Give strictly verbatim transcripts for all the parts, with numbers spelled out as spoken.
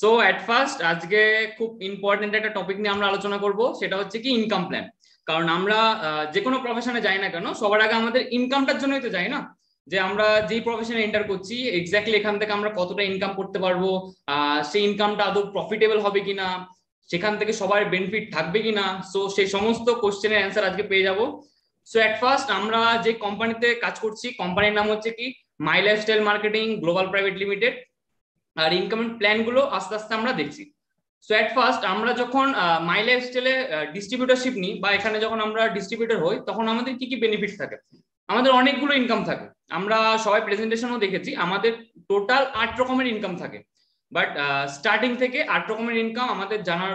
सो eight first आज के खूब इम्पोर्टेंट एक टॉपिक নিয়ে আমরা আলোচনা করব সেটা হচ্ছে কি ইনকাম প্ল্যান। কারণ আমরা যে কোনো প্রফেশনে যাই না কেন সবার আগে আমাদের ইনকামটার জন্যই তো যাই না, যে আমরা যে প্রফেশনে এন্টার করছি এক্স্যাক্টলি এখান থেকে আমরা কতটা ইনকাম করতে পারবো, সেই ইনকামটা আদৌ প্রফিটেবল হবে কিনা, সেখান থেকে সবার বেনিফিট থাকবে কিনা, সো সেই সমস্ত কোশ্চেনের অ্যান্সার আজকে পেয়ে যাবো। সো এট ফার্স্ট আমরা যে কোম্পানিতে কাজ করছি কোম্পানির নাম হচ্ছে কি my lifestyle marketing global private limited, আর ইনকাম প্ল্যান গুলো আস্তে আস্তে আমরা দেখছি। সো এট ফার্স্ট আমরা যখন মাই লাইফস্টাইলে ডিস্ট্রিবিউটরশিপ নিই বা এখানে যখন আমরা ডিস্ট্রিবিউটর হই তখন আমাদের কি কি বেনিফিট থাকে, আমাদের অনেকগুলো ইনকাম থাকে, আমরা সবাই প্রেজেন্টেশনও দেখেছি আমাদের টোটাল আট রকমের ইনকাম থাকে, বাট স্টার্টিং থেকে আট রকমের ইনকাম আমাদের জানার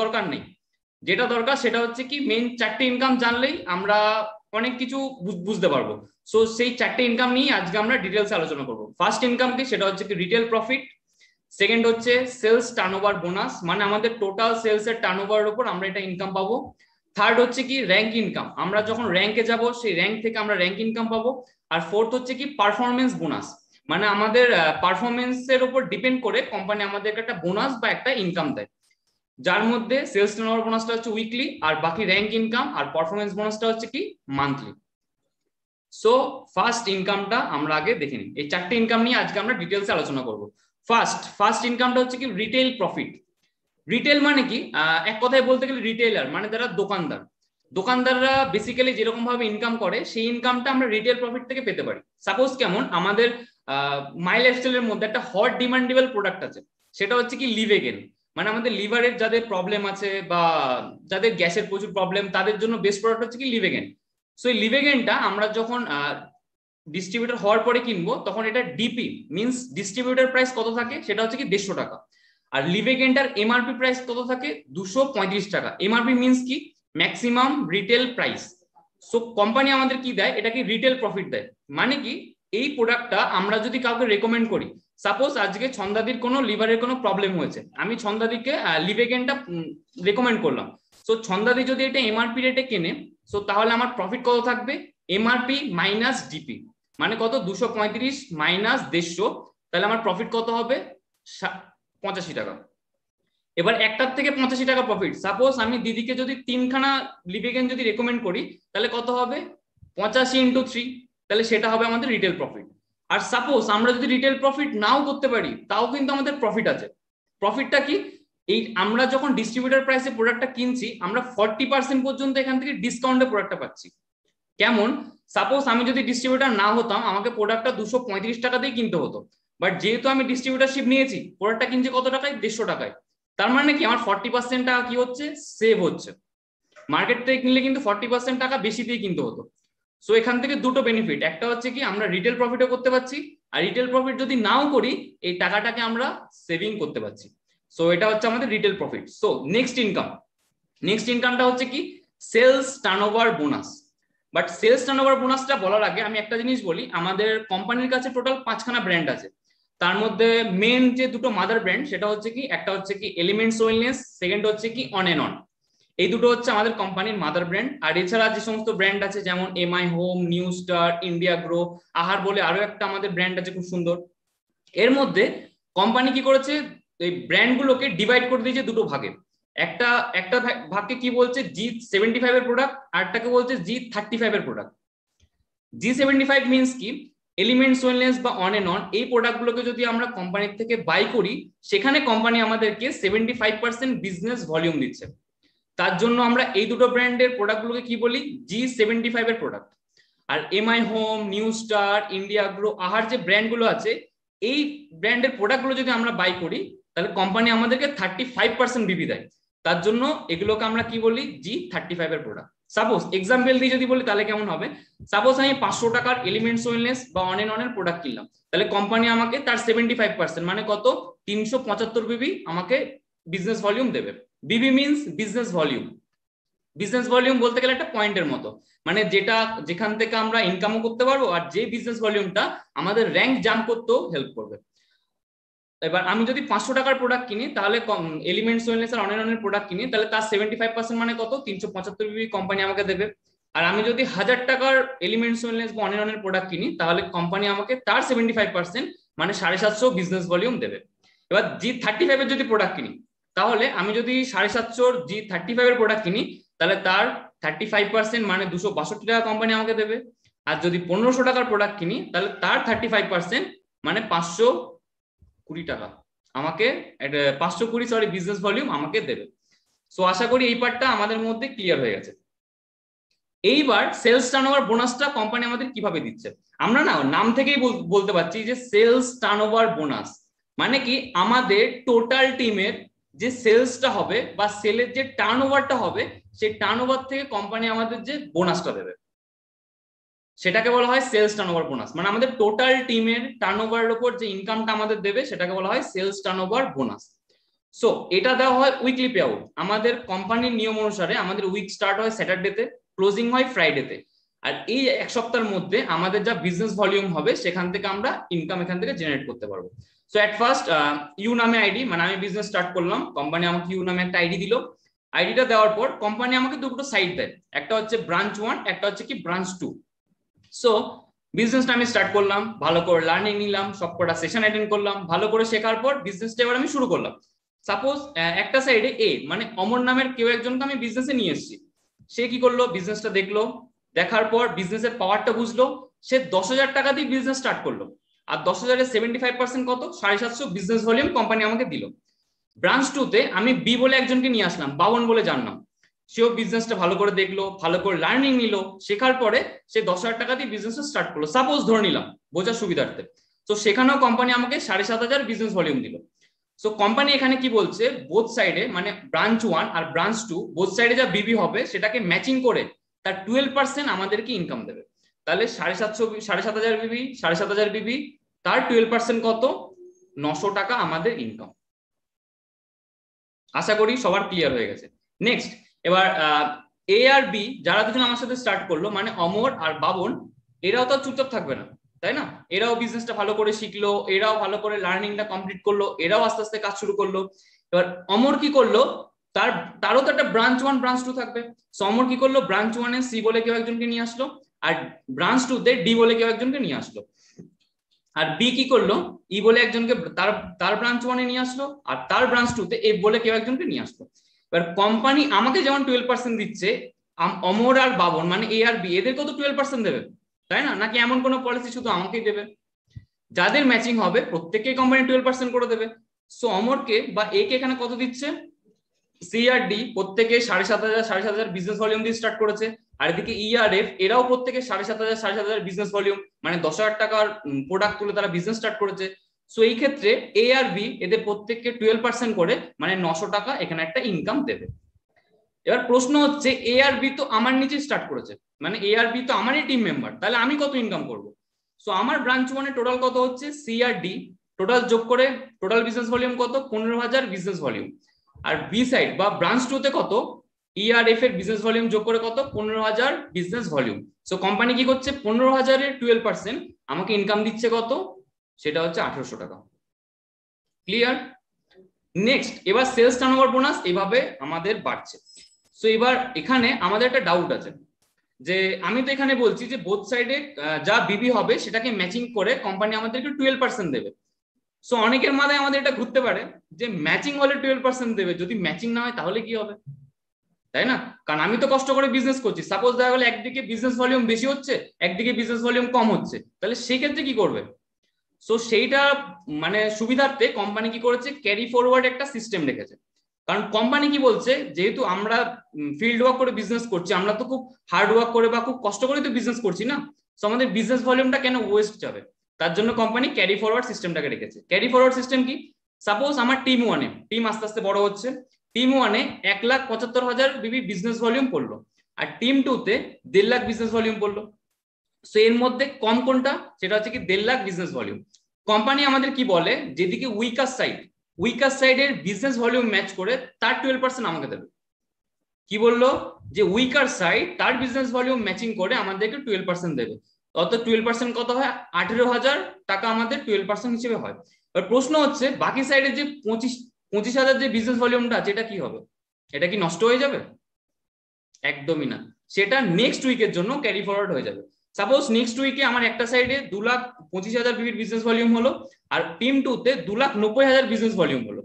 দরকার নেই। যেটা দরকার সেটা হচ্ছে কি মেন চারটে ইনকাম জানলেই আমরা অনেক কিছু বুঝতে পারবো। সো সেই চারটে ইনকাম নিয়ে আজকে আমরা ডিটেলস আলোচনা করবো। ফার্স্ট ইনকাম কি সেটা হচ্ছে কি রিটেল প্রফিট, সেকেন্ড হচ্ছে সেলস টার্নওভার বোনাস, মানে আমাদের টোটাল সেলস এর টার্নওভারের উপর আমরা এটা ইনকাম পাবো। থার্ড হচ্ছে কি র্যাঙ্ক ইনকাম, আমরা যখন র্যাঙ্কে যাব সেই র্যাঙ্ক থেকে আমরা র্যাঙ্ক ইনকাম পাবো। আর ফোর্থ হচ্ছে কি পারফরমেন্স বোনাস, মানে আমাদের পারফরমেন্সের উপর ডিপেন্ড করে কোম্পানি আমাদেরকে একটা বোনাস বা একটা ইনকাম দেয়, যার মধ্যে সেলস টার্নওভার বোনাসটা হচ্ছে উইকলি, আর বাকি র্যাঙ্ক ইনকাম আর পারফরমেন্স বোনাসটা হচ্ছে কি মান্থলি। সো ফার্স্ট ইনকামটা আমরা আগে দেখে নিই, এই চারটে ইনকাম নিয়ে আজকে আমরা ডিটেলসে আলোচনা করব। ফার্স্ট ফার্স্ট ইনকামটা হচ্ছে কি রিটেল প্রফিট। রিটেল মানে কি এক কথায় বলতে গেলে রিটেলার মানে যারা দোকানদার, দোকানদাররা বেসিক্যালি যেরকম ভাবে ইনকাম করে সেই ইনকামটা আমরা রিটেল প্রফিট থেকে পেতে পারি। সাপোজ কেমন আমাদের মাই লাইফস্টাইলের মধ্যে একটা হট ডিমান্ডেবল প্রোডাক্ট আছে, সেটা হচ্ছে কি লিভ এগেন, মানে আমাদের লিভারের যাদের প্রবলেম আছে বা যাদের গ্যাসের প্রচুর প্রবলেম তাদের জন্য বেস্ট প্রোডাক্ট হচ্ছে কি লিভ এগেন। সো এই লিভ এগেনটা আমরা যখন ডিস্ট্রিবিউটর হওয়ার পরে কিনবো তখন এটা ডিপি মিনস ডিস্ট্রিবিউটর প্রাইস কত থাকে সেটা হচ্ছে কি দেড়শো টাকা, আর লিভ এগেনটার এমআরপি প্রাইস কত থাকে দুশো পঁয়ত্রিশ টাকা। এমআরপি মিনস কি maximum retail price. So company আমাদের কি দেয়, এটাকে রিটেল প্রফিট দেয়, মানে কি এই প্রোডাক্টটা আমরা যদি কাউকে রেকমেন্ড করি, সাপোজ আজকে ছন্দাদির কোনো লিভারের কোনো প্রবলেম হয়েছে, আমি ছন্দাদিকে লিভ এগেনটা রেকমেন্ড করলাম, সো ছন্দাদি যদি এটা এমআরপি রেটে কেনে সো তাহলে আমার প্রফিট কত থাকবে এমআরপি মাইনাস ডিপি, মানে কত দুশো পঁয়ত্রিশ মাইনাস দেড়শো, তাহলে আমার প্রফিট কত হবে পঁচাশি টাকা। এবার একটার থেকে পঁচাশি টাকা প্রফিট। সাপোজ আমি দিদিকে যদি তিনখানা লিভ এগেন যদি রেকমেন্ড করি তাহলে কত হবে পঁচাশি ইন্টু থ্রি, তাহলে সেটা হবে আমাদের রিটেল প্রফিট। আর সাপোজ আমরা যদি রিটেল প্রফিট নাও করতে পারি তাও কিন্তু আমাদের প্রফিট আছে। প্রফিটটা কি এই আমরা যখন ডিস্ট্রিবিউটর প্রাইসে প্রোডাক্টটা কিনছি আমরা ফর্টি পার্সেন্ট পর্যন্ত এখান থেকে ডিসকাউন্টে প্রোডাক্টটা পাচ্ছি। কেমন সাপোজ আমি যদি ডিস্ট্রিবিউটর না হতাম আমাকে প্রোডাক্টটা দুশো পঁয়ত্রিশ টাকাতেই কিনতে হতো, বাট যেহেতু আমি ডিস্ট্রিবিউটরশিপ নিয়েছি প্রোডাক্টটা কিনছি কত টাকায় দেড়শো টাকায়, তার মানে কি আমার ফর্টি পার্সেন্ট টাকা কি হচ্ছে সেভ হচ্ছে। মার্কেট থেকে কিনলে কিন্তু ফর্টি পার্সেন্ট টাকা বেশি দিয়ে কিনতে হতো। সো এখান থেকে দুটো বেনিফিট, একটা হচ্ছে কি আমরা রিটেল প্রফিটও করতে পারছি, আর রিটেল প্রফিট যদি নাও করি এই টাকাটাকে আমরা সেভিং করতে পারছি। সো এটা হচ্ছে আমাদের retail profit. So next income, next ইনকামটা হচ্ছে কি sales turnover bonus. But sales turnover বোনাসটা বলার আগে আমি একটা জিনিস বলি, আমাদের কোম্পানির কাছে টোটাল পাঁচখানা ব্র্যান্ড আছে, তার মধ্যে মেন যে দুটো মাদার ব্র্যান্ড সেটা হচ্ছে কি একটা হচ্ছে কি এলিমেন্টস ওয়েলনেস, সেকেন্ড হচ্ছে কি অন এন্ড অন, এই দুটো হচ্ছে আমাদের কোম্পানির মাদার ব্র্যান্ড। আর এছাড়া যে সমস্ত ব্র্যান্ড আছে যেমন MI home, new star, India grow, আহার বলে আরো একটা আমাদের ব্র্যান্ড আছে খুব সুন্দর। এর মধ্যে কোম্পানি কি করেছে এই ব্র্যান্ডগুলোকে ডিভাইড করে দিয়েছে দুটো ভাগে, একটা একটা ভাগকে কি বলছে জি সেভেন্টি ফাইভ এর প্রোডাক্ট, আরটাকে বলছে জি থার্টি ফাইভ এর product. G seventy five means কি এলিমেন্টস ওয়েলনেস বা অন এন্ড অন, এই প্রোডাক্টগুলোকে যদি আমরা কোম্পানির থেকে বাই করি সেখানে কোম্পানি আমাদেরকে seventy five percent business volume দিচ্ছে, তার জন্য আমরা এই দুটো ব্র্যান্ডের প্রোডাক্টগুলোকে কি বলি জি সেভেন্টি ফাইভ এর প্রোডাক্ট। আর MI home, new star, India grow, আহার যে ব্র্যান্ডগুলো আছে এই ব্র্যান্ডের প্রোডাক্টগুলো যদি আমরা বাই করি তাহলে কোম্পানি আমাদেরকে থার্টি ফাইভ পার্সেন্ট বিবি দেয়, তার জন্য এগুলোকে আমরা কি বলি জি থার্টি ফাইভ এর প্রোডাক্ট। সাপোজ এক্সাম্পল দিয়ে যদি বলি তাহলে কেমন হবে, সাপোজ আমি পাঁচশো টাকার এলিমেন্টস ওয়েলনেস বা অন এন্ড অন এর প্রোডাক্ট কিনলাম, তাহলে কোম্পানি আমাকে তার সেভেন্টি ফাইভ পার্সেন্ট মানে কত তিনশো পঁচাত্তর বিবি আমাকে বিজনেস ভলিউম দেবে। BV means business volume, business volume বলতে গেলে একটা পয়েন্টের মতো, মানে যেটা যেখান থেকে আমরা ইনকামও করতে পারবো আর যে বিজনেস ভলিউমটা আমাদের র্যাঙ্ক জাম্প করতেও হেল্প করবে। এবার আমি যদি পাঁচশো টাকার প্রোডাক্ট কিনি তাহলে এলিমেন্টস ওয়েলনেস আর অনলাইন এর প্রোডাক্ট কিনি তাহলে তার সেভেন্টি ফাইভ পার্সেন্ট মানে কত তিনশো পঁচাত্তর বিবি কোম্পানি আমাকে দেবে। আর আমি যদি হাজার টাকার এলিমেন্টস ওয়েলনেস বা অনলাইন এর প্রোডাক্ট কিনি তাহলে কোম্পানি আমাকে তার সেভেন্টি ফাইভ পার্সেন্ট মানে সাড়ে সাতশো বিজনেস ভলিউম দেবে। जी थार्टी फाइव जो प्रोडक्ट कहीं साढ़े सातशो जी थार्टी फाइव प्रोडक्ट कहीं थार्टी फाइव परसेंट माने दुशो बासठ टाका कम्पानी आमाके देबे और जो पंद्रहशो टाकार प्रोडक्ट किनी ताहले तार थार्टी फाइव परसेंट माने पाँचशो कुड़ी टाका आमाके पाँचशो कुड़ी सॉरी बिजनेस वॉल्यूम आमाके देबे। सो आशा करी एई पार्टटा आमादेर मध्ये क्लियर हो गेछे। एइबार सेल्स टर्नओवर बोनासटा कम्पानी आमादेर किभाबे दिচ্ছে আমরা না নাম থেকেই বলতে পাচ্ছি যে সেলস টার্নওভার বোনাস মানে কি আমাদের টোটাল টিমের যে সেলসটা হবে বা সেলের যে টার্নওভারটা হবে সেই টার্নওভার থেকে কোম্পানি আমাদের যে বোনাসটা দেবে সেটাকে বলা হয় সেলস টার্নওভার বোনাস। মানে আমাদের টোটাল টিমের টার্নওভারের উপর যে ইনকামটা আমাদের দেবে সেটাকে বলা হয় সেলস টার্নওভার বোনাস। সো এটা দেওয়া হয় উইকলি পে আউট আমাদের কোম্পানির নিয়ম অনুসারে আমাদের উইক স্টার্ট হয় স্যাটারডেতে ক্লোজিং হয় ফ্রাইডেতে আর এই এক সপ্তাহের মধ্যে আমাদের যা বিজনেস ভলিউম হবে সেখান থেকে আমরা ইনকাম এখান থেকে জেনারেট করতে পারবো। So at first you নামে আইডি মানে আমি বিজনেস স্টার্ট করলাম কোম্পানি আমাকে ইউ নামে একটা আইডি দিল আইডিটা দেওয়ার পর কোম্পানি আমাকে দুটো সাইট দেয় একটা হচ্ছে ব্রাঞ্চ ওয়ান একটা হচ্ছে কি ব্রাঞ্চ টু। সো বিজনেসটা আমি স্টার্ট করলাম ভালো করে লার্নিং নিলাম সবকটা সেশন অ্যাটেন্ড করলাম ভালো করে শেখার পর বিজনেসটা এবার আমি শুরু করলাম। সাপোজ একটা সাইডে এ মানে অমর নামের কেউ একজনকে আমি বিজনেসে নিয়ে এসেছি সে কি করলো বিজনেসটা দেখলো দেখার পর বিজনেসের পাওয়ারটা বুঝলো সে দশ হাজার টাকা দিয়ে বিজনেস স্টার্ট করলো আর দশ হাজারে সেভেন্টি ফাইভ পার্সেন্ট কত সাড়ে সাতশো বিজনেস ভলিউম কোম্পানি আমাকে দিল। ব্রাঞ্চ টু তে আমি বি বলে একজনকে নিয়ে আসলাম বাবন বলে জানলাম সেও বিজনেসটা ভালো করে দেখলো ভালো করে লার্নিং নিল শেখার পরে সে দশ হাজার টাকা দিয়ে বিজনেসটা স্টার্ট করলো সাপোজ ধরে নিলাম বোঝার সুবিধার্থে। তো সেখানেও কোম্পানি আমাকে সাড়ে সাত হাজার বিজনেস ভলিউম দিল। সো কোম্পানি এখানে কি বলছে বোথ সাইডে মানে ব্রাঞ্চ ওয়ান আর ব্রাঞ্চ টু বোথ সাইডে যা বিবি হবে সেটাকে ম্যাচিং করে তার টুয়েলভ পার্সেন্ট আমাদেরকে ইনকাম দেবে তাহলে সাড়ে সাতশো সাড়ে সাত হাজার বিবি সাড়ে সাত হাজার বিবি তার টুয়েলভ পার্সেন্ট কত নশো টাকা আমাদের ইনকাম। আশা করি সবার ক্লিয়ার হয়ে গেছে। নেক্সট এবার এ আর বি যারা দুজন আমার সাথে স্টার্ট করলো মানে অমর আর বাবন এরাও তো চুপচাপ থাকবে না তাই না এরাও বিজনেসটা ভালো করে শিখলো এরাও ভালো করে লার্নিংটা কমপ্লিট করলো এরাও আস্তে আস্তে কাজ শুরু করলো। এবার অমর কি করলো তার তারও তো একটা ব্রাঞ্চ ওয়ান ব্রাঞ্চ টু থাকবে সো অমর কি করলো ব্রাঞ্চ ওয়ানে সি বলে কেউ একজনকে নিয়ে আসলো আর ব্রাঞ্চ টু তে ডি বলে কেউ একজনকে নিয়ে আসলো আর বি কি করলো ই বলে একজনকে তার তার ব্রাঞ্চ ওয়ানে নিয়ে আসলো আর তার ব্রাঞ্চ টু তে এফ বলে কেউ একজনকে নিয়ে আসলো। এবার কোম্পানি আমাকে যেমন টুয়েলভ পার্সেন্ট দিচ্ছে অমর আর বাবন মানে এ আর বি এদেরকেও তো টুয়েলভ পার্সেন্ট দেবে তাই না নাকি এমন কোনো পলিসি শুধু আমাকেই দেবে যাদের ম্যাচিং হবে প্রত্যেককে কোম্পানি টুয়েলভ পার্সেন্ট করে দেবে। সো অমরকে বা এ কে এখানে কত দিচ্ছে সি আর ডি প্রত্যেকে সাড়ে সাত হাজার সাড়ে সাত হাজার বিজনেস ভলিউম দিয়ে স্টার্ট করেছে আর এদিকে ই আর এফ এরাও প্রত্যেকে সাড়ে সাত হাজার সাড়ে সাত হাজার বিজনেস ভলিউম মানে দশ হাজার টাকার প্রোডাক্ট তুলে তারা বিজনেস স্টার্ট করেছে। সো এই ক্ষেত্রে এ আর বি এদের প্রত্যেককে টুয়েলভ পার্সেন্ট করে মানে নশো টাকা এখানে একটা ইনকাম দেবে। এবার প্রশ্ন হচ্ছে এ আর বি তো আমার নিচে স্টার্ট করেছে মানে এ আর বি তো আমারই টিম মেম্বার তাহলে আমি কত ইনকাম করবো। সো আমার ব্রাঞ্চ ওয়ানে টোটাল কত হচ্ছে সি আর ডি টোটাল যোগ করে টোটাল বিজনেস ভলিউম কত পনেরো হাজার বিজনেস ভলিউম আর বি সাইড বা ব্রাঞ্চ টু তে কত ই আর এফ এর বিজনেস ভলিউম যোগ করে কত পনেরো হাজার বিজনেস ভলিউম। সো কোম্পানি কি করছে পনেরো হাজারের টুয়েলভ পার্সেন্ট আমাকে ইনকাম দিচ্ছে কত সেটা হচ্ছে আঠারোশো টাকা। ক্লিয়ার। নেক্সট এবার সেলস টার্নওভার বোনাস এভাবে আমাদের বাড়ছে। সো এবার এখানে আমাদের একটা ডাউট আছে যে আমি তো এখানে বলছি যে বোথ সাইডে যা বিবি হবে সেটাকে ম্যাচিং করে কোম্পানি আমাদেরকে টুয়েলভ পার্সেন্ট দেবে। সো অনেকের মাথায় আমাদের এটা ঘুরতে পারে যে ম্যাচিং হলে টুয়েলভ পার্সেন্ট দেবে যদি ম্যাচিং না হয় তাহলে কি হবে তাই না কারণ আমি তো কষ্ট করে বিজনেস করছি সাপোজ দেখা গেলো একদিকে বিজনেস ভলিউম বেশি হচ্ছে একদিকে বিজনেস ভলিউম কম হচ্ছে তাহলে সেক্ষেত্রে কি করবে। সো সেইটা মানে সুবিধার্থে কোম্পানি কি করেছে ক্যারি ফরওয়ার্ড একটা সিস্টেম রেখেছে কারণ কোম্পানি কি বলছে যেহেতু আমরা ফিল্ড ওয়ার্ক করে বিজনেস করছি আমরা তো খুব হার্ড ওয়ার্ক করে বা খুব কষ্ট করে তো বিজনেস করছি না সো আমাদের বিজনেস ভলিউমটা কেন ওয়েস্ট যাবে তার জন্য কোম্পানি ক্যারি ফরওয়ার্ড সিস্টেমটাকে রেখেছে। ক্যারি ফরওয়ার্ড সিস্টেম কি সাপোজ আমার টিম ওয়ানে টিম আস্তে আস্তে বড় হচ্ছে টিম ওয়ানে এক লাখ পঁচাত্তর হাজার বিবি বিজনেস ভলিউম পড়লো আর টিম টু তে দেড় লাখ বিজনেস ভলিউম পড়লো। সো এর মধ্যে কম কোনটা সেটা হচ্ছে কি দেড় লাখ বিজনেস ভলিউম। কোম্পানি আমাদের কি বলে যেদিকে উইকার সাইড উইকার সাইডের বিজনেস ভলিউম ম্যাচ করে তার টুয়েলভ পার্সেন্ট আমাকে দেবে। কি বললো যে উইকার সাইড তার বিজনেস ভলিউম ম্যাচিং করে আমাদেরকে টুয়েলভ পার্সেন্ট দেবে অর্থাৎ টুয়েলভ পার্সেন্ট কত হয় আঠেরো হাজার টাকা আমাদের টুয়েলভ পার্সেন্ট হিসেবে হয়। এবার প্রশ্ন হচ্ছে বাকি সাইডের যে পঁচিশ পঁচিশ হাজার যে বিজনেস ভলিউমটা আছে এটা কি হবে এটা কি নষ্ট হয়ে যাবে একদমই না সেটা নেক্সট উইকের জন্য ক্যারি ফরওয়ার্ড হয়ে যাবে। সাপোজ নেক্সট উইকে আমার একটা সাইডে দু লাখ পঁচিশ হাজার বিবির বিজনেস ভলিউম হলো আর পিম টু তে দু লাখ নব্বই হাজার বিজনেস ভলিউম হলো।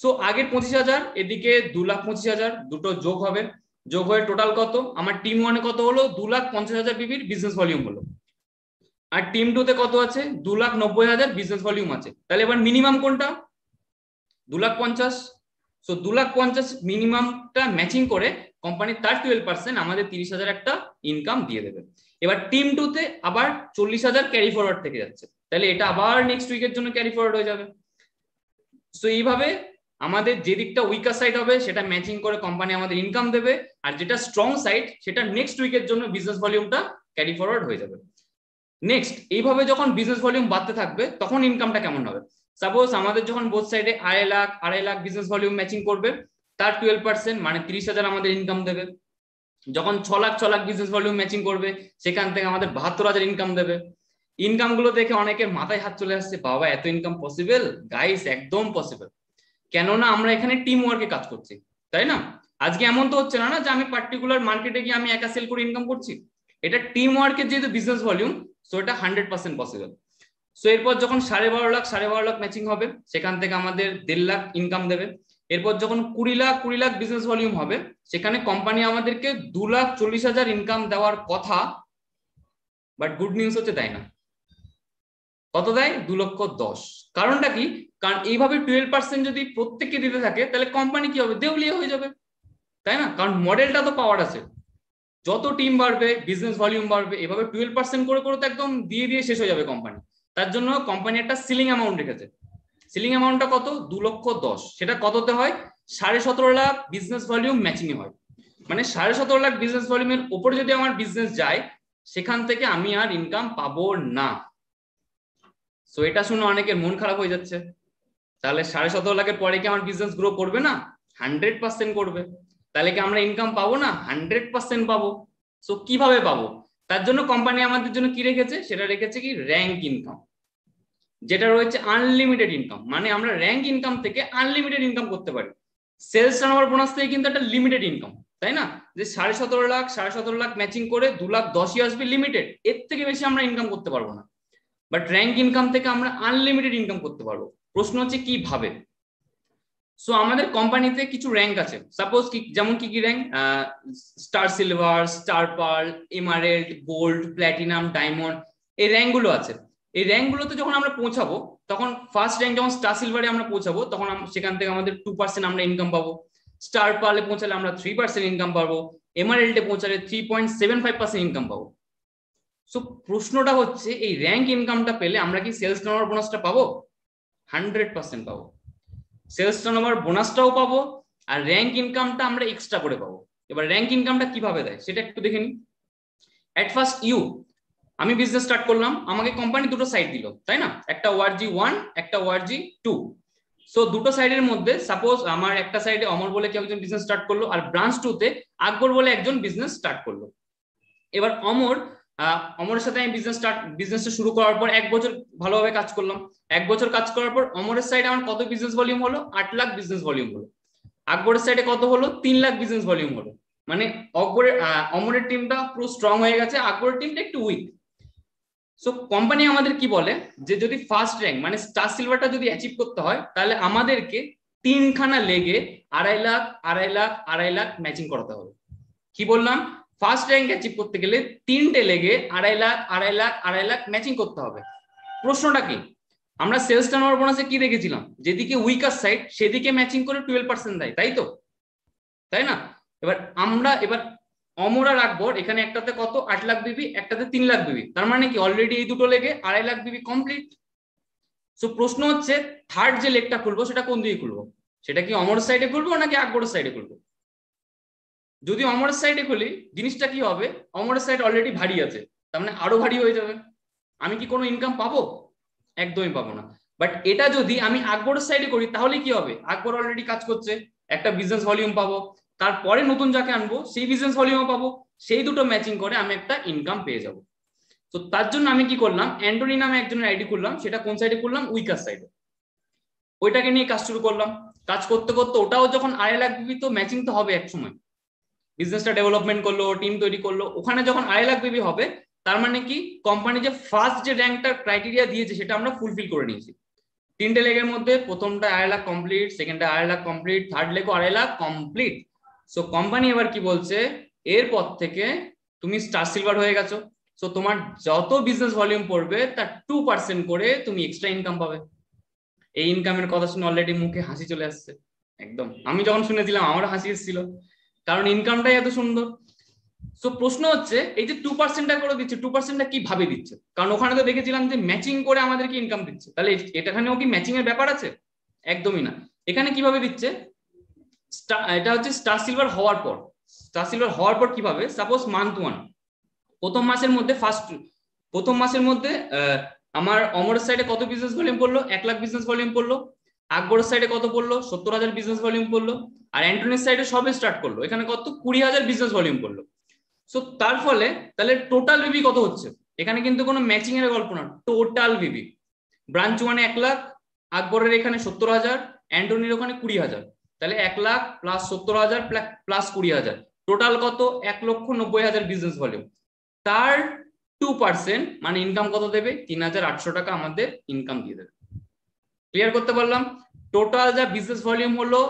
সো আগে পঁচিশ হাজার এদিকে দু লাখ পঁচিশ হাজার দুটো যোগ হবে, যোগ হয়ে টোটাল কত আমার টিম ওয়ান এ কত হলো দু লাখ পঞ্চাশ হাজার বিবির বিজনেস ভলিউম হলো, আর টিম টু তে কত আছে দু লাখ নব্বই হাজার বিজনেস ভলিউম আছে। তাহলে এবার মিনিমাম কোনটা দু লাখ পঞ্চাশ। সো দু লাখ পঞ্চাশ মিনিমামটা ম্যাচিং করে কোম্পানি তার বারো পার্সেন্ট আমাদের তিরিশ হাজার একটা ইনকাম দিয়ে দেবে। এবার টিম টু তে আবার চল্লিশ হাজার ক্যারি ফরওয়ার্ড থেকে যাচ্ছে, তাহলে এটা আবার নেক্সট উইকের জন্য ক্যারি ফরওয়ার্ড হয়ে যাবে। সো এইভাবে আমাদের যে দিকটা উইকার সাইড হবে সেটা ম্যাচিং করে কোম্পানি আমাদের ইনকাম দেবে, আর যেটা স্ট্রং সাইড সেটা নেক্সট উইকের জন্য বিজনেস ভলিউমটা ক্যারি ফরওয়ার্ড হয়ে যাবে। নেক্সট এইভাবে যখন বিজনেস ভলিউম বাড়তে থাকবে তখন ইনকামটা কেমন হবে, সাপোজ আমাদের যখন বোথ সাইডে আড়াই লাখ আড়াই লাখ বিজনেস ভলিউম ম্যাচিং করবে তার টুয়েলভ পার্সেন্ট মানে ত্রিশ হাজার আমাদের ইনকাম দেবে। যখন ছ লাখ ছ লাখ বিজনেস ভলিউম ম্যাচিং করবে সেখান থেকে আমাদের বাহাত্তর হাজার ইনকাম দেবে। ইনকাম গুলো দেখে অনেকের মাথায় হাত চলে আসছে, বাবা এত ইনকাম পসিবল? গাইস একদম পসিবল, কেননা আমরা এখানে টিম ওয়ার্কে কাজ করছি, তাই না? আজকে এমন তো হচ্ছে না না যে আমি পার্টিকুলার মার্কেটে গিয়ে আমি একা সেল করে ইনকাম করছি, এটা টিম ওয়ার্কের যেহেতু বিজনেস ভলিউম সো এটা হান্ড্রেড পার্সেন্ট পসিবল। সো এরপর যখন সাড়ে বারো লাখ সাড়ে বারো লাখ ম্যাচিং হবে সেখান থেকে আমাদের দেড় লাখ ইনকাম দেবে। এরপর যখন কুড়ি লাখ কুড়ি লাখ বিজনেস ভলিউম হবে সেখানে কোম্পানি আমাদেরকে দু লাখ চল্লিশ হাজার ইনকাম দেওয়ার কথা, বাট গুড নিউজ হচ্ছে তাই না, কত দেয় দু লক্ষ দশ। কারণটা কি? কারণ এইভাবে টুয়েলভ পার্সেন্ট যদি প্রত্যেককে দিতে থাকে তাহলে কোম্পানি কি হবে দেউলিয়া হয়ে যাবে, তাই না? কারণ মডেলটা তো পাওয়ার আছে, যত টিম বাড়বে বিজনেস ভলিউম বাড়বে, এভাবে টুয়েলভ পার্সেন্ট করে করে তো একদম দিয়ে দিয়ে শেষ হয়ে যাবে কোম্পানি। তার জন্য কোম্পানি একটা সিলিং অ্যামাউন্ট রেখেছে, সিলিং অ্যামাউন্টটা কত দু লক্ষ দশ। সেটা কততে হয় সাড়ে সতেরো লাখ বিজনেস ভলিউম ম্যাচিং এ হয়, মানে সাড়ে সতেরো লাখ বিজনেস ভলিউমের উপরে যদি আমার বিজনেস যায় সেখান থেকে আমি আর ইনকাম পাবো না। সো এটা শুনে অনেকের মন খারাপ হয়ে যাচ্ছে, তাহলে সাড়ে সতেরো লাখের পরে কি আমার বিজনেস গ্রো করবে না? হান্ড্রেড পার্সেন্ট করবে। তাহলে কি আমরা ইনকাম পাবো না? হান্ড্রেড পার্সেন্ট পাবো। সো কিভাবে পাবো তার জন্য কোম্পানি আমাদের জন্য কি রেখেছে, সেটা রেখেছে কি র্যাঙ্ক ইনকাম, যেটা রয়েছে আনলিমিটেড ইনকাম, মানে আমরা র্যাঙ্ক ইনকাম থেকে আনলিমিটেড ইনকাম করতে পারি। সেলস টার্নওভার বোনাস থেকে কিন্তু একটা লিমিটেড ইনকাম, তাই না? যে সাড়ে সতেরো লাখ সাড়ে সতেরো লাখ ম্যাচিং করে দু লাখ দশই আসবে লিমিটেড, এর থেকে বেশি আমরা ইনকাম করতে পারবো না। বাট র্যাঙ্ক ইনকাম থেকে আমরা আনলিমিটেড ইনকাম করতে পারবো। প্রশ্ন হচ্ছে কিভাবে? সো আমাদের কোম্পানিতে কিছু র্যাঙ্ক আছে, সাপোজ কি, যেমন কি কি rank, star silver, star pearl, emerald, gold, platinum, diamond, এই র্যাঙ্ক গুলো আছে। এই র্যাঙ্ক গুলোতে যখন আমরা পৌঁছাবো তখন ফার্স্ট র্যাঙ্ক যখন স্টার সিলভারে আমরা পৌঁছাবো তখন সেখান থেকে আমাদের টু পার্সেন্ট আমরা ইনকাম পাবো, স্টার পার্লে পৌঁছালে আমরা থ্রি পার্সেন্ট ইনকাম পাবো, এমারেল্ডে পৌঁছালে three point seven five percent income পাবো। সো প্রশ্নটা হচ্ছে এই র্যাঙ্ক ইনকামটা পেলে আমরা কি সেলস টার্নওভার বোনাসটা পাবো? হান্ড্রেড পার্সেন্ট পাবো, সেলস টার্নওভার বোনাসটাও পাবো, আর র্যাঙ্ক ইনকামটা আমরা এক্সট্রা করে পাবো। এবার র্যাঙ্ক ইনকামটা কিভাবে দেয় সেটা একটু দেখে নিই। এট ফার্স্ট ইউ, আমি বিজনেস স্টার্ট করলাম, আমাকে কোম্পানি দুটো সাইড দিল, তাই না? একটা ওয়ার্জি ওয়ান, একটা ওয়ার্জি টু। সো দুটো সাইডের মধ্যে সাপোজ আমার একটা সাইডে অমর বলে কেউ একজন বিজনেস স্টার্ট করলো, আর ব্রাঞ্চ টু তে আকবর বলে একজন বিজনেস স্টার্ট করলো। এবার অমর আহ অমরের সাথে আমি বিজনেস স্টার্ট বিজনেসটা শুরু করার পর এক বছর ভালোভাবে কাজ করলাম, এক বছর কাজ করার পর অমরের সাইডে আমার কত বিজনেস ভলিউম হলো? আট লাখ বিজনেস ভলিউম হলো। আকবরের সাইডে কত হলো? তিন লাখ বিজনেস ভলিউম হলো। মানে আকবরের অমরের টিমটা পুরো স্ট্রং হয়ে গেছে, আকবরের টিমটা একটু উইক। সো কোম্পানি আমাদের কি বলে যে যদি ফার্স্ট র্যাঙ্ক মানে স্টার সিলভারটা যদি অ্যাচিভ করতে হয় তাহলে আমাদেরকে তিনখানা লেগে আড়াই লাখ আড়াই লাখ আড়াই লাখ ম্যাচিং করাতে হবে। কি বললাম? ফার্স্ট র্যাঙ্ক অ্যাচিভ করতে গেলে তিনটে লেগে আড়াই লাখ আড়াই লাখ আড়াই লাখ ম্যাচিং করতে হবে। প্রশ্নটা কি, আমরা সেলস টার্নওভার বোনাসে কি দেখেছিলাম, যেদিকে উইকার সাইড সেদিকে ম্যাচিং করে টুয়েলভ পার্সেন্ট দেয়, তাই তো, তাই না? এবার আমরা এবার অমরা রাখবো, এখানে একটাতে কত আট লাখ বিবি, একটাতে তিন লাখ বিবি, তার মানে কি অলরেডি এই দুটো লেগে আড়াই লাখ বিবি কমপ্লিট। সো প্রশ্ন হচ্ছে থার্ড যে লেগটা খুলবো সেটা কোন দিকে খুলবো, সেটা কি অমর সাইডে খুলবো নাকি আকবরের সাইডে খুলবো? যদি অমরের সাইডে খুলি জিনিসটা কি হবে, অমরের সাইড অলরেডি ভারী আছে, তার মানে আরো ভারী হয়ে যাবে, আমি কি কোনো ইনকাম পাবো? একদমই পাবো না। বাট এটা যদি আমি আকবরের সাইডে করি তাহলে কি হবে, আকবর অলরেডি কাজ করছে, একটা বিজনেস ভলিউম পাবো, তারপরে নতুন যাকে আনবো সেই বিজনেস ভলিউমও পাবো, সেই দুটো ম্যাচিং করে আমি একটা ইনকাম পেয়ে যাবো। তো তার জন্য আমি কি করলাম, অ্যান্টনি নামে একজনের আইডি খুললাম, সেটা কোন সাইডে খুললাম? উইকার সাইডে। ওইটাকে নিয়ে কাজ শুরু করলাম, কাজ করতে করতে ওটাও যখন আড়াই লাখ বিবি তো ম্যাচিং তো হবে, এক সময় বিজনেসটা ডেভেলপমেন্ট করলো, টিম তৈরি করলো, ওখানে যখন আড়াই লাখ বিবি হবে তার মানে কি কোম্পানি যে ফার্স্ট যে র্যাঙ্কটার ক্রাইটেরিয়া দিয়েছে সেটা আমরা ফুলফিল করে নিয়েছি। तीनटे लेगের মধ্যে প্রথমটা আড়াই লাখ কমপ্লিট, সেকেন্ডটা আড়াই লাখ কমপ্লিট, থার্ড লেগও আড়াই লাখ কমপ্লিট। সো কোম্পানি এবার কি বলছে, এরপর থেকে তুমি স্টার সিলভার হয়ে গেছো, সো তোমার যত বিজনেস ভলিউম পড়বে তার টু পার্সেন্ট করে তুমি এক্সট্রা ইনকাম পাবে। এই ইনকামের কথা শুনে অলরেডি মুখে হাসি চলে আসছে একদম, আমি যখন শুনেছিলাম আমারও হাসি এসেছিল, কারণ ইনকামটাই এত সুন্দর। সো প্রশ্ন হচ্ছে এই যে টু পার্সেন্টটা করে দিচ্ছে, টু পার্সেন্টটা কি ভাবে দিচ্ছে? কারণ ওখানে তো দেখেছিলাম যে ম্যাচিং করে আমাদেরকে ইনকাম দিচ্ছে, তাহলে এটাখানেও কি ম্যাচিং এর ব্যাপার আছে? একদমই না। এখানে কিভাবে দিচ্ছে, এটা হচ্ছে স্টার সিলভার হওয়ার পর, স্টার সিলভার হওয়ার পর কিভাবে, সাপোজ মান্থ ওয়ান প্রথম মাসের মধ্যে ফার্স্ট প্রথম মাসের মধ্যে আমার অমরের সাইডে কত বিজনেস ভলিউম পড়লো, এক লাখ বিজনেস ভলিউম পড়লো, আকবরের সাইডে কত পড়লো, সত্তর হাজার বিজনেস ভলিউম পড়লো, আর অ্যান্টনির সাইডে সবে স্টার্ট করলো, এখানে কত কুড়ি হাজার বিজনেস ভলিউম পড়লো। সো তার ফলে তাহলে টোটাল বিবি কত হচ্ছে, এখানে কিন্তু কোনো ম্যাচিং এর গল্প না, টোটাল বিবি ব্রাঞ্চ ওয়ানে এক লাখ, আকবরের এখানে সত্তর হাজার, অ্যান্টনির ওখানে কুড়ি হাজার, তাহলে এক লাখ প্লাস সত্তর হাজার প্লাস কুড়ি হাজার, টোটাল কত, এক লক্ষ নব্বই হাজার বিজনেস ভলিউম। তার টু পার্সেন্ট মানে ইনকাম কত দেবে, তিন হাজার আটশো টাকা আমাদের ইনকাম দিয়ে দেবে। ক্লিয়ার করতে পারলাম? টোটাল যা বিজনেস ভলিউম হলো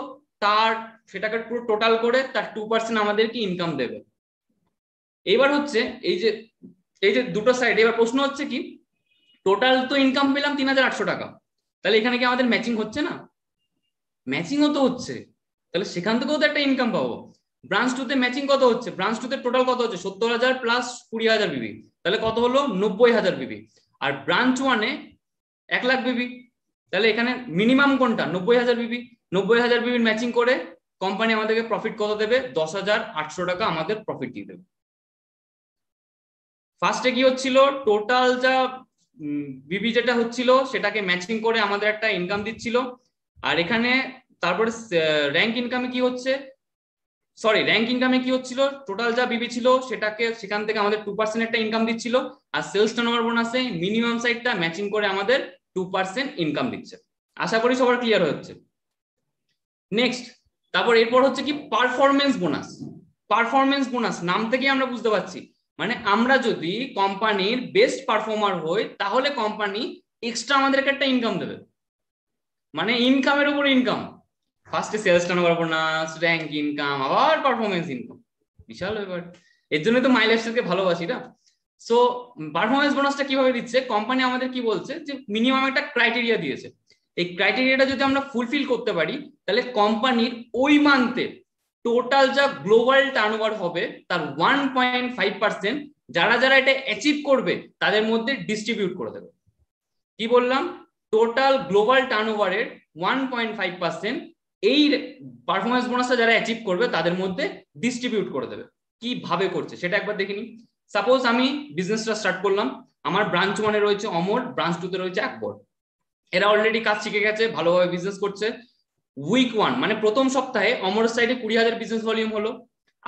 তার সেটাকে পুরো টোটাল করে তার টু পার্সেন্ট আমাদেরকে ইনকাম দেবে। এবার হচ্ছে এই যে এই যে দুটো সাইড, এবার প্রশ্ন হচ্ছে কি, টোটাল তো ইনকাম পেলাম তিন হাজার আটশো টাকা, তাহলে এখানে কি আমাদের ম্যাচিং হচ্ছে না? ম্যাচিংও তো হচ্ছে, তাহলে সেখান থেকেও তো একটা ইনকাম পাবো। ব্রাঞ্চ টুতে ম্যাচিং কত হচ্ছে, ব্রাঞ্চ টুতে টোটাল কত হচ্ছে, সত্তর হাজার প্লাস কুড়ি হাজার বিবি, তাহলে কত হলো নব্বই হাজার বিবি, আর ব্রাঞ্চ ওয়ানে এক লাখ বিবি, তাহলে এখানে মিনিমাম কোনটা, নব্বই হাজার বিবি। নব্বই হাজার বিবির ম্যাচিং করে কোম্পানি আমাদেরকে প্রফিট কত দেবে, দশ হাজার আটশো টাকা আমাদের প্রফিট দিয়ে দেবে। ফার্স্টে কি হচ্ছিল, টোটাল যা বিবি যেটা হচ্ছিল সেটাকে ম্যাচিং করে আমাদের একটা ইনকাম দিচ্ছিল, আর এখানে তারপরে র্যাঙ্ক ইনকামে কি হচ্ছে, সরি র্যাঙ্ক ইনকামে কি হচ্ছিল, টোটাল যা বিবি ছিল সেটাকে সেখান থেকে আমাদের টু পার্সেন্ট একটা ইনকাম দিচ্ছিল, আর সেলস টার্নওভার বোনাসে মিনিমাম সাইডটা ম্যাচিং করে আমাদের টু পার্সেন্ট ইনকাম দিচ্ছে। আশা করি সবার ক্লিয়ার হচ্ছে। নেক্সট, তারপর এরপর হচ্ছে কি পারফরমেন্স বোনাস। পারফরমেন্স বোনাস নাম থেকে আমরা বুঝতে পারছি, মানে আমরা যদি কোম্পানির বেস্ট পারফর্মার হই তাহলে কোম্পানি এক্সট্রা আমাদেরকে একটা ইনকাম দেবে, মানে ইনকামের উপর ইনকাম। ফার্স্টে sales turnover bonus, rank income, আবার পারফরমেন্স ইনকাম, বিশাল ব্যাপার। এর জন্য তো মাই লাইফস্টাইলকে ভালোবাসি না। সো পারফরমেন্স বোনাসটা কিভাবে দিচ্ছে, কোম্পানি আমাদের কি বলছে যে মিনিমাম একটা ক্রাইটেরিয়া দিয়েছে, এই ক্রাইটেরিয়াটা যদি আমরা ফুলফিল করতে পারি তাহলে কোম্পানির ওই মান্থে টোটাল যা গ্লোবাল টার্নওভার হবে তার ওয়ান পয়েন্ট ফাইভ পার্সেন্ট যারা যারা এটা অ্যাচিভ করবে তাদের মধ্যে ডিস্ট্রিবিউট করে দেবে। কি বললাম, টোটাল গ্লোবাল টার্নওভারের ওয়ান পয়েন্ট ফাইভ পার্সেন্ট এই পারফরমেন্স বোনাসটা যারা অ্যাচিভ করবে তাদের মধ্যে ডিস্ট্রিবিউট করে দেবে। কিভাবে করছে সেটা একবার দেখে নি। সাপোজ আমি বিজনেসটা স্টার্ট করলাম, আমার ব্রাঞ্চ ওয়ানে রয়েছে অমর, ব্রাঞ্চ টুতে রয়েছে আকবর, এরা অলরেডি কাজ শিখে গেছে, ভালোভাবে বিজনেস করছে। উইক ওয়ান মানে প্রথম সপ্তাহে অমরের সাইডে কুড়ি হাজার বিজনেস ভলিউম হলো,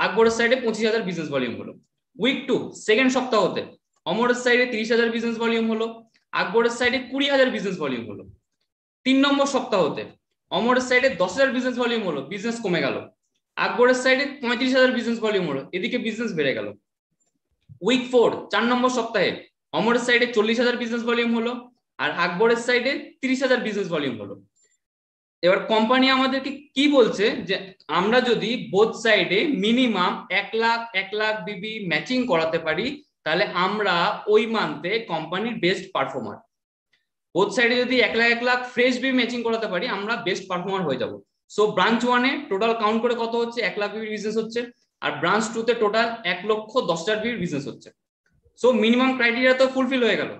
আকবরের সাইডে পঁচিশ হাজার বিজনেস ভলিউম হলো। উইক টু সেকেন্ড সপ্তাহতে অমরের সাইডে তিরিশ হাজার বিজনেস ভলিউম হলো, আকবরের সাইডে কুড়ি হাজার বিজনেস ভলিউম হলো। তিন নম্বর সপ্তাহতে অমরের সাইডে দশ হাজার বিজনেস ভলিউম হলো, বিজনেস কমে গেল, আকবরের সাইডে পঁয়ত্রিশ হাজার বিজনেস ভলিউম হলো, এদিকে বিজনেস বেড়ে গেল। উইক ফোর চার নম্বর সপ্তাহে অমরের সাইডে চল্লিশ হাজার বিজনেস ভলিউম হলো, আর আকবরের সাইডে তিরিশ হাজার বিজনেস ভলিউম হলো। এবার কোম্পানি আমাদেরকে কি বলছে, যে আমরা যদি বোথ সাইডে মিনিমাম এক লাখ এক লাখ বিবি ম্যাচিং করাতে পারি তাহলে আমরা ওই মান্থে কোম্পানির বেস্ট পারফর্মার। বোথ সাইডে যদি এক লাখ এক লাখ ফ্রেশ বিবি ম্যাচিং করাতে পারি আমরা বেস্ট পারফর্মার হয়ে যাব। সো ব্রাঞ্চ ওয়ানে টোটাল কাউন্ট করে কত হচ্ছে, এক লাখ বিবির বিজনেস হচ্ছে, আর ব্রাঞ্চ টুতে টোটাল এক লক্ষ দশ হাজার বিবির বিজনেস হচ্ছে। সো মিনিমাম ক্রাইটেরিয়া তো ফুলফিল হয়ে গেল।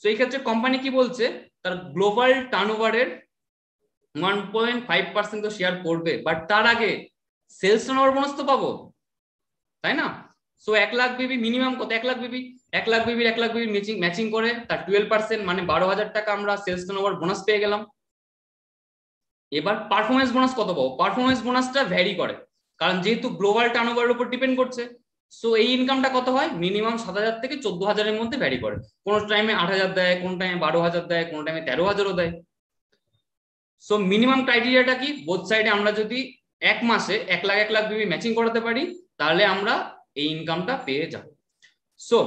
সো এই ক্ষেত্রে কোম্পানি কি বলছে, তার গ্লোবাল টার্নওভারের ওয়ান পয়েন্ট ফাইভ পার্সেন্ট তো শেয়ার করবে, বাট তার আগে সেলস টার্নওভার বোনাস তো পাবো, তাই না? সো এক লাখ বিবি মিনিমাম কত, এক লাখ বিবি, এক লাখ বিবির এক লাখ বিবি ম্যাচিং ম্যাচিং করে তার টুয়েলভ পার্সেন্ট মানে বারো হাজার টাকা আমরা সেলস টার্নওভার বোনাস পেয়ে গেলাম। এবার পারফরমেন্স বোনাস কত পাবো, পারফরমেন্স বোনাসটা ভ্যারি করে, কারণ যেহেতু গ্লোবাল টার্নওভারের উপর ডিপেন্ড করছে। সো এই ইনকামটা কত হয়, মিনিমাম সাত হাজার থেকে চোদ্দ হাজারের মধ্যে ভ্যারি করে, কোনো টাইমে আট হাজার দেয়, কোনো টাইমে বারো হাজার দেয়, কোনো টাইমে তেরো হাজারও দেয়। সো মিনিমাম ক্রাইটেরিয়াটা কি, বোথ সাইডে আমরা যদি এক মাসে এক লাখ এক লাখ বিবি ম্যাচিং করাতে পারি তাহলে আমরা এই ইনকামটা পেয়ে যাব। So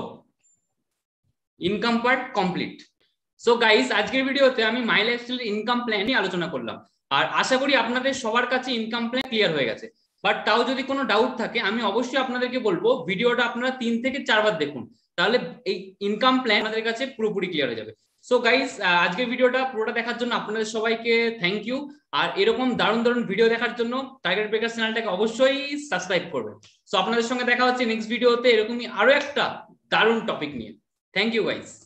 income part complete. So guys আজকের ভিডিওতে আমি মাই লাইফস্টাইল ইনকাম প্ল্যান নিয়ে আলোচনা করলাম আর আশা করি আপনাদের সবার কাছে ইনকাম প্ল্যান ক্লিয়ার হয়ে গেছে। বাট তাও যদি কোনো ডাউট থাকে আমি অবশ্যই আপনাদেরকে বলবো ভিডিওটা আপনারা তিন থেকে চারবার দেখুন, তাহলে এই ইনকাম প্ল্যান আপনাদের কাছে পুরোপুরি ক্লিয়ার হয়ে যাবে। সো গাইস আজকের ভিডিওটা পুরোটা দেখার জন্য আপনাদের সবাইকে থ্যাংক ইউ। আর এরকম দারুণ দারুণ ভিডিও দেখার জন্য টার্গেট ব্রেকার চ্যানেলটাকে অবশ্যই সাবস্ক্রাইব করবেন। সো আপনাদের সঙ্গে দেখা হচ্ছে নেক্সট ভিডিওতে এরকমই আরো একটা দারুণ টপিক নিয়ে। Thank you guys.